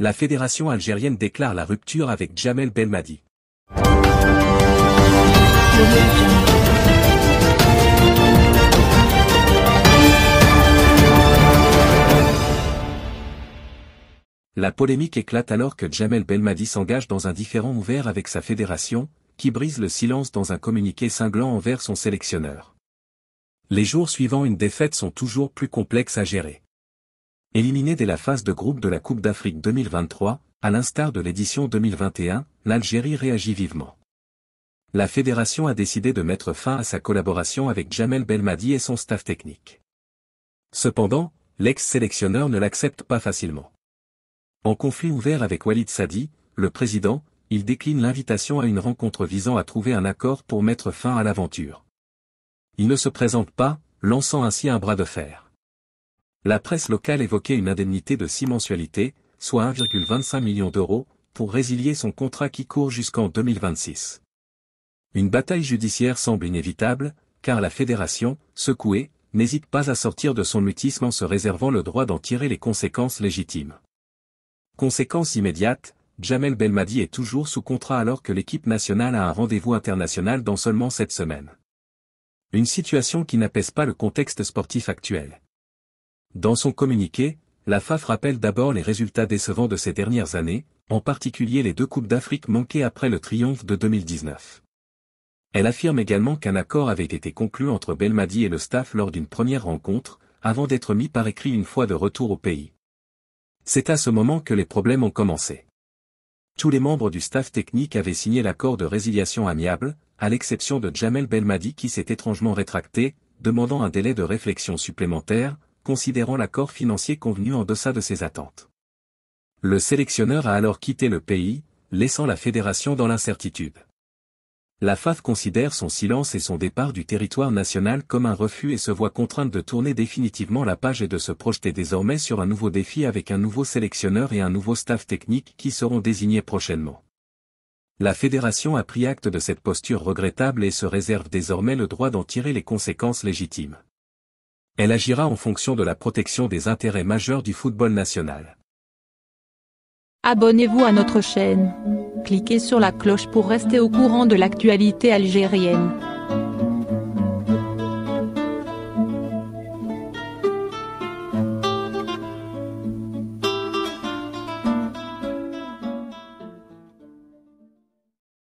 La Fédération algérienne déclare la rupture avec Djamel Belmadi. La polémique éclate alors que Djamel Belmadi s'engage dans un différend ouvert avec sa fédération, qui brise le silence dans un communiqué cinglant envers son sélectionneur. Les jours suivant une défaite sont toujours plus complexes à gérer. Éliminé dès la phase de groupe de la Coupe d'Afrique 2023, à l'instar de l'édition 2021, l'Algérie réagit vivement. La fédération a décidé de mettre fin à sa collaboration avec Djamel Belmadi et son staff technique. Cependant, l'ex-sélectionneur ne l'accepte pas facilement. En conflit ouvert avec Walid Sadi, le président, il décline l'invitation à une rencontre visant à trouver un accord pour mettre fin à l'aventure. Il ne se présente pas, lançant ainsi un bras de fer. La presse locale évoquait une indemnité de 6 mensualités, soit 1,25 million d'euros, pour résilier son contrat qui court jusqu'en 2026. Une bataille judiciaire semble inévitable, car la fédération, secouée, n'hésite pas à sortir de son mutisme en se réservant le droit d'en tirer les conséquences légitimes. Conséquence immédiate, Djamel Belmadi est toujours sous contrat alors que l'équipe nationale a un rendez-vous international dans seulement 7 semaines. Une situation qui n'apaise pas le contexte sportif actuel. Dans son communiqué, la FAF rappelle d'abord les résultats décevants de ces dernières années, en particulier les 2 Coupes d'Afrique manquées après le triomphe de 2019. Elle affirme également qu'un accord avait été conclu entre Belmadi et le staff lors d'une première rencontre, avant d'être mis par écrit une fois de retour au pays. C'est à ce moment que les problèmes ont commencé. Tous les membres du staff technique avaient signé l'accord de résiliation amiable, à l'exception de Djamel Belmadi qui s'est étrangement rétracté, demandant un délai de réflexion supplémentaire, considérant l'accord financier convenu en deçà de ses attentes. Le sélectionneur a alors quitté le pays, laissant la fédération dans l'incertitude. La FAF considère son silence et son départ du territoire national comme un refus et se voit contrainte de tourner définitivement la page et de se projeter désormais sur un nouveau défi avec un nouveau sélectionneur et un nouveau staff technique qui seront désignés prochainement. La fédération a pris acte de cette posture regrettable et se réserve désormais le droit d'en tirer les conséquences légitimes. Elle agira en fonction de la protection des intérêts majeurs du football national. Abonnez-vous à notre chaîne. Cliquez sur la cloche pour rester au courant de l'actualité algérienne.